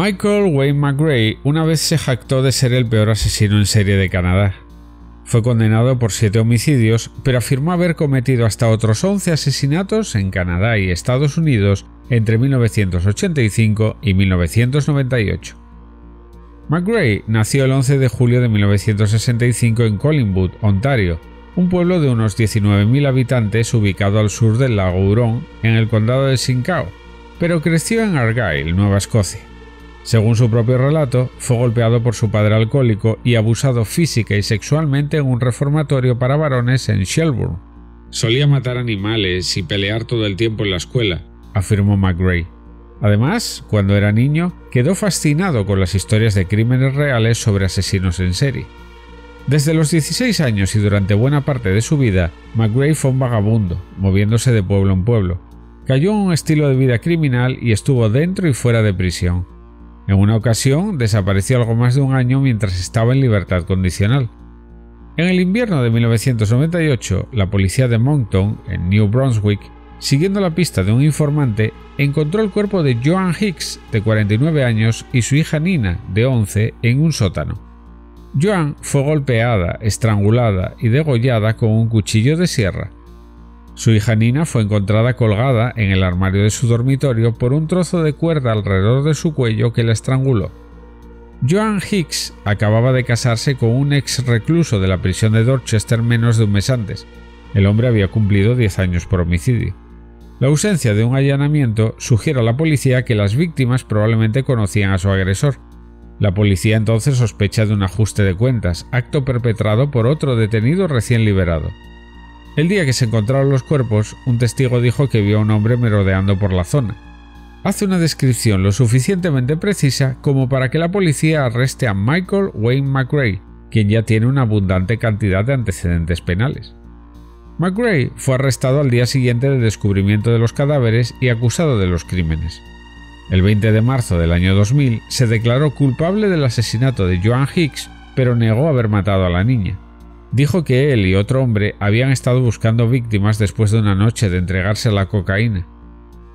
Michael Wayne McGray una vez se jactó de ser el peor asesino en serie de Canadá. Fue condenado por 7 homicidios, pero afirmó haber cometido hasta otros 11 asesinatos en Canadá y Estados Unidos entre 1985 y 1998. McGray nació el 11 de julio de 1965 en Collingwood, Ontario, un pueblo de unos 19.000 habitantes ubicado al sur del lago Huron, en el condado de Simcoe, pero creció en Argyle, Nueva Escocia. Según su propio relato, fue golpeado por su padre alcohólico y abusado física y sexualmente en un reformatorio para varones en Shelburne. Solía matar animales y pelear todo el tiempo en la escuela, afirmó McGray. Además, cuando era niño, quedó fascinado con las historias de crímenes reales sobre asesinos en serie. Desde los 16 años y durante buena parte de su vida, McGray fue un vagabundo, moviéndose de pueblo en pueblo. Cayó en un estilo de vida criminal y estuvo dentro y fuera de prisión. En una ocasión, desapareció algo más de un año mientras estaba en libertad condicional. En el invierno de 1998, la policía de Moncton, en New Brunswick, siguiendo la pista de un informante, encontró el cuerpo de Joan Hicks, de 49 años, y su hija Nina, de 11, en un sótano. Joan fue golpeada, estrangulada y degollada con un cuchillo de sierra. Su hija Nina fue encontrada colgada en el armario de su dormitorio por un trozo de cuerda alrededor de su cuello que la estranguló. Joan Hicks acababa de casarse con un ex recluso de la prisión de Dorchester menos de un mes antes. El hombre había cumplido 10 años por homicidio. La ausencia de un allanamiento sugiere a la policía que las víctimas probablemente conocían a su agresor. La policía entonces sospecha de un ajuste de cuentas, acto perpetrado por otro detenido recién liberado. El día que se encontraron los cuerpos, un testigo dijo que vio a un hombre merodeando por la zona. Hace una descripción lo suficientemente precisa como para que la policía arreste a Michael Wayne McGray, quien ya tiene una abundante cantidad de antecedentes penales. McGray fue arrestado al día siguiente del descubrimiento de los cadáveres y acusado de los crímenes. El 20 de marzo del año 2000 se declaró culpable del asesinato de Joan Hicks, pero negó haber matado a la niña. Dijo que él y otro hombre habían estado buscando víctimas después de una noche de entregarse a la cocaína.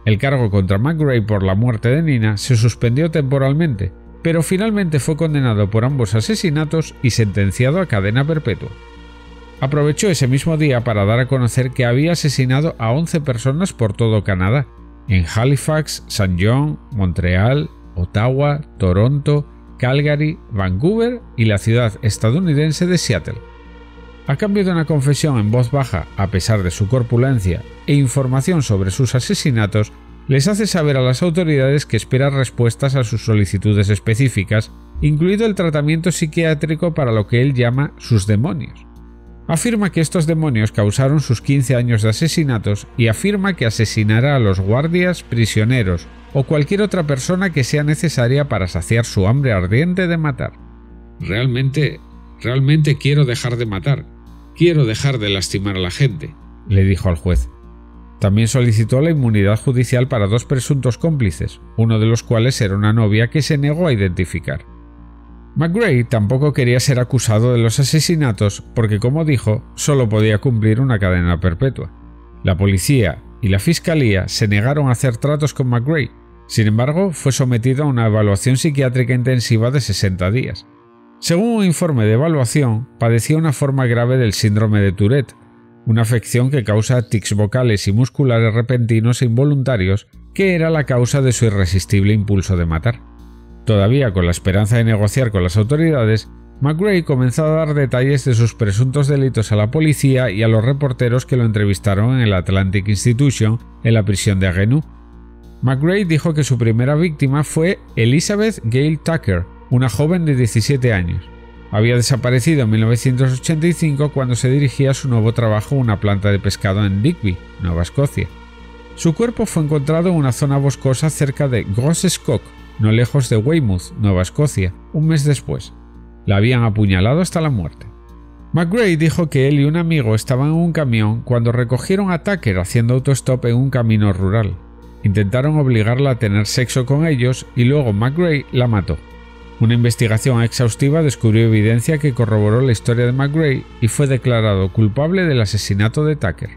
El cargo contra McGray por la muerte de Nina se suspendió temporalmente, pero finalmente fue condenado por ambos asesinatos y sentenciado a cadena perpetua. Aprovechó ese mismo día para dar a conocer que había asesinado a 11 personas por todo Canadá, en Halifax, Saint John, Montreal, Ottawa, Toronto, Calgary, Vancouver y la ciudad estadounidense de Seattle. A cambio de una confesión en voz baja, a pesar de su corpulencia, e información sobre sus asesinatos, les hace saber a las autoridades que espera respuestas a sus solicitudes específicas, incluido el tratamiento psiquiátrico para lo que él llama sus demonios. Afirma que estos demonios causaron sus 15 años de asesinatos y afirma que asesinará a los guardias, prisioneros o cualquier otra persona que sea necesaria para saciar su hambre ardiente de matar. Realmente quiero dejar de matar. Quiero dejar de lastimar a la gente, le dijo al juez. También solicitó la inmunidad judicial para 2 presuntos cómplices, uno de los cuales era una novia que se negó a identificar. McGray tampoco quería ser acusado de los asesinatos porque, como dijo, solo podía cumplir una cadena perpetua. La policía y la fiscalía se negaron a hacer tratos con McGray. Sin embargo, fue sometido a una evaluación psiquiátrica intensiva de 60 días. Según un informe de evaluación, padecía una forma grave del síndrome de Tourette, una afección que causa tics vocales y musculares repentinos e involuntarios, que era la causa de su irresistible impulso de matar. Todavía con la esperanza de negociar con las autoridades, McGray comenzó a dar detalles de sus presuntos delitos a la policía y a los reporteros que lo entrevistaron en el Atlantic Institution, en la prisión de Agenu. McGray dijo que su primera víctima fue Elizabeth Gale Tucker, una joven de 17 años. Había desaparecido en 1985 cuando se dirigía a su nuevo trabajo en una planta de pescado en Digby, Nueva Escocia. Su cuerpo fue encontrado en una zona boscosa cerca de Grossescock, no lejos de Weymouth, Nueva Escocia, un mes después. La habían apuñalado hasta la muerte. McGray dijo que él y un amigo estaban en un camión cuando recogieron a Tucker haciendo autostop en un camino rural. Intentaron obligarla a tener sexo con ellos y luego McGray la mató. Una investigación exhaustiva descubrió evidencia que corroboró la historia de McGray y fue declarado culpable del asesinato de Tucker.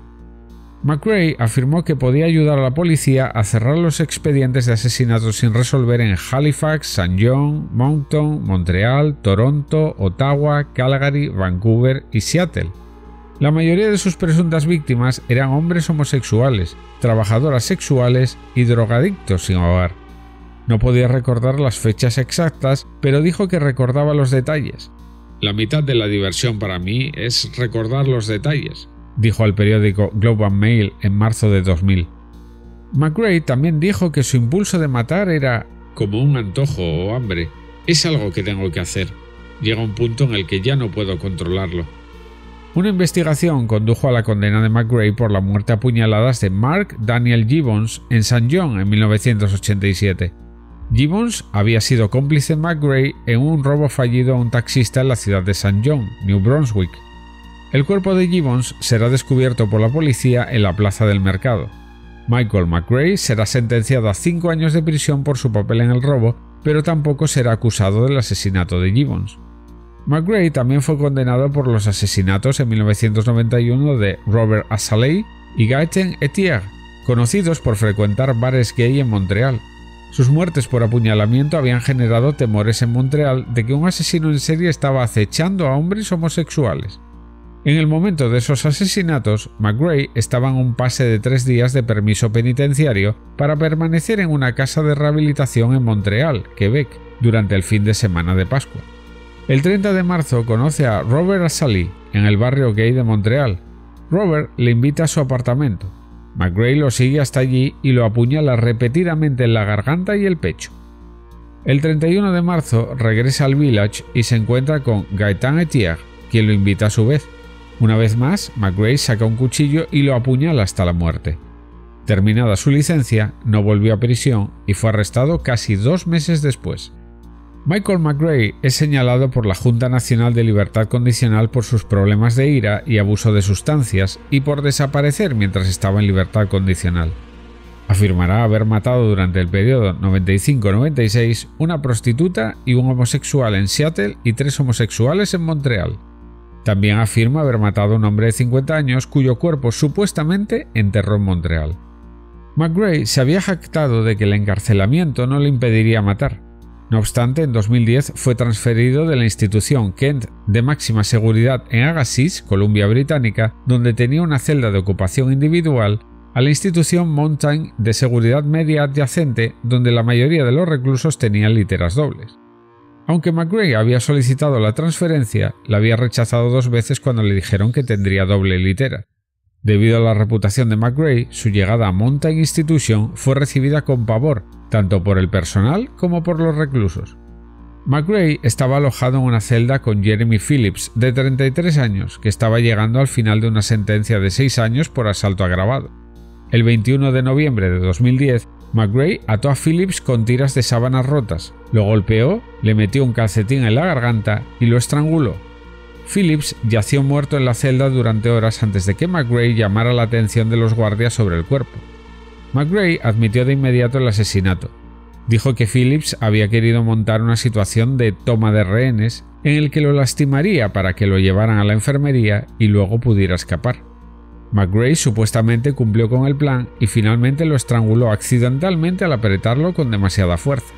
McGray afirmó que podía ayudar a la policía a cerrar los expedientes de asesinatos sin resolver en Halifax, Saint John, Moncton, Montreal, Toronto, Ottawa, Calgary, Vancouver y Seattle. La mayoría de sus presuntas víctimas eran hombres homosexuales, trabajadoras sexuales y drogadictos sin hogar. No podía recordar las fechas exactas, pero dijo que recordaba los detalles. «La mitad de la diversión para mí es recordar los detalles», dijo al periódico Globe and Mail en marzo de 2000. McGray también dijo que su impulso de matar era «como un antojo o hambre. Es algo que tengo que hacer. Llega un punto en el que ya no puedo controlarlo». Una investigación condujo a la condena de McGray por la muerte a puñaladas de Mark Daniel Gibbons en Saint John en 1987. Gibbons había sido cómplice de McGray en un robo fallido a un taxista en la ciudad de Saint John, New Brunswick. El cuerpo de Gibbons será descubierto por la policía en la plaza del mercado. Michael McGray será sentenciado a 5 años de prisión por su papel en el robo, pero tampoco será acusado del asesinato de Gibbons. McGray también fue condenado por los asesinatos en 1991 de Robert Assaly y Gaétan Ethier, conocidos por frecuentar bares gay en Montreal. Sus muertes por apuñalamiento habían generado temores en Montreal de que un asesino en serie estaba acechando a hombres homosexuales. En el momento de esos asesinatos, McGray estaba en un pase de 3 días de permiso penitenciario para permanecer en una casa de rehabilitación en Montreal, Quebec, durante el fin de semana de Pascua. El 30 de marzo conoce a Robert Assaly en el barrio gay de Montreal. Robert le invita a su apartamento. McGray lo sigue hasta allí y lo apuñala repetidamente en la garganta y el pecho. El 31 de marzo regresa al Village y se encuentra con Gaétan Ethier, quien lo invita a su vez. Una vez más, McGray saca un cuchillo y lo apuñala hasta la muerte. Terminada su licencia, no volvió a prisión y fue arrestado casi 2 meses después. Michael McGray es señalado por la Junta Nacional de Libertad Condicional por sus problemas de ira y abuso de sustancias y por desaparecer mientras estaba en libertad condicional. Afirmará haber matado durante el periodo 95-96 una prostituta y un homosexual en Seattle y 3 homosexuales en Montreal. También afirma haber matado a un hombre de 50 años cuyo cuerpo supuestamente enterró en Montreal. McGray se había jactado de que el encarcelamiento no le impediría matar. No obstante, en 2010 fue transferido de la institución Kent de máxima seguridad en Agassiz, Columbia Británica, donde tenía una celda de ocupación individual, a la institución Mountain de seguridad media adyacente, donde la mayoría de los reclusos tenían literas dobles. Aunque McGray había solicitado la transferencia, la había rechazado 2 veces cuando le dijeron que tendría doble litera. Debido a la reputación de McGray, su llegada a Mountain Institution fue recibida con pavor, tanto por el personal como por los reclusos. McGray estaba alojado en una celda con Jeremy Phillips, de 33 años, que estaba llegando al final de una sentencia de 6 años por asalto agravado. El 21 de noviembre de 2010, McGray ató a Phillips con tiras de sábanas rotas, lo golpeó, le metió un calcetín en la garganta y lo estranguló. Phillips yació muerto en la celda durante horas antes de que McGray llamara la atención de los guardias sobre el cuerpo. McGray admitió de inmediato el asesinato. Dijo que Phillips había querido montar una situación de toma de rehenes en el que lo lastimaría para que lo llevaran a la enfermería y luego pudiera escapar. McGray supuestamente cumplió con el plan y finalmente lo estranguló accidentalmente al apretarlo con demasiada fuerza.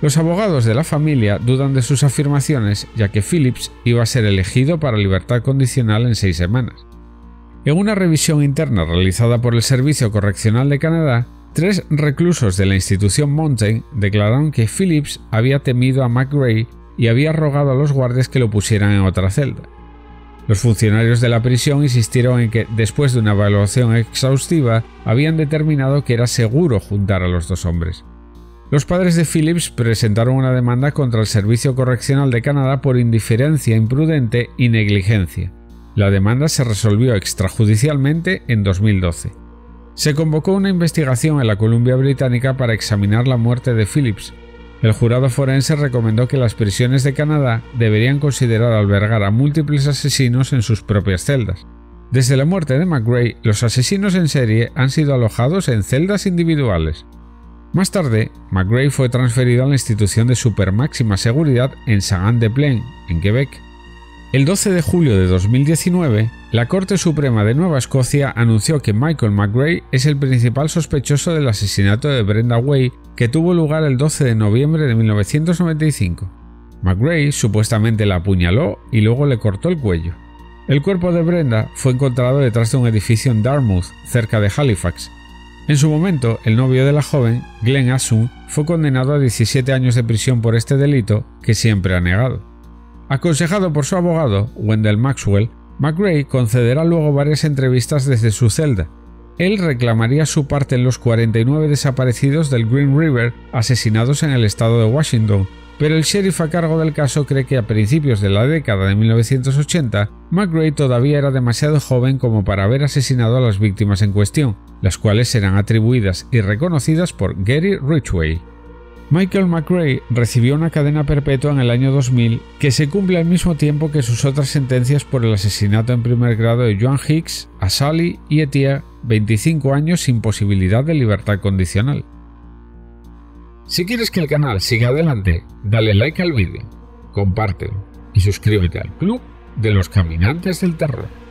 Los abogados de la familia dudan de sus afirmaciones, ya que Phillips iba a ser elegido para libertad condicional en 6 semanas. En una revisión interna realizada por el Servicio Correccional de Canadá, 3 reclusos de la institución Mountain declararon que Phillips había temido a McGray y había rogado a los guardias que lo pusieran en otra celda. Los funcionarios de la prisión insistieron en que, después de una evaluación exhaustiva, habían determinado que era seguro juntar a los 2 hombres. Los padres de Phillips presentaron una demanda contra el Servicio Correccional de Canadá por indiferencia imprudente y negligencia. La demanda se resolvió extrajudicialmente en 2012. Se convocó una investigación en la Columbia Británica para examinar la muerte de Phillips. El jurado forense recomendó que las prisiones de Canadá deberían considerar albergar a múltiples asesinos en sus propias celdas. Desde la muerte de McGray, los asesinos en serie han sido alojados en celdas individuales. Más tarde, McGray fue transferido a la institución de supermáxima seguridad en Saguenay-de-Plains, en Quebec. El 12 de julio de 2019, la Corte Suprema de Nueva Escocia anunció que Michael McGray es el principal sospechoso del asesinato de Brenda Way, que tuvo lugar el 12 de noviembre de 1995. McGray supuestamente la apuñaló y luego le cortó el cuello. El cuerpo de Brenda fue encontrado detrás de un edificio en Dartmouth, cerca de Halifax. En su momento, el novio de la joven, Glenn Assun, fue condenado a 17 años de prisión por este delito, que siempre ha negado. Aconsejado por su abogado, Wendell Maxwell, McGray concederá luego varias entrevistas desde su celda. Él reclamaría su parte en los 49 desaparecidos del Green River asesinados en el estado de Washington, pero el sheriff a cargo del caso cree que a principios de la década de 1980, McGray todavía era demasiado joven como para haber asesinado a las víctimas en cuestión, las cuales serán atribuidas y reconocidas por Gary Ridgway. Michael McGray recibió una cadena perpetua en el año 2000 que se cumple al mismo tiempo que sus otras sentencias por el asesinato en primer grado de Joan Hicks, Assaly y Ethier, 25 años sin posibilidad de libertad condicional. Si quieres que el canal siga adelante, dale like al vídeo, compártelo y suscríbete al Club de los Caminantes del Terror.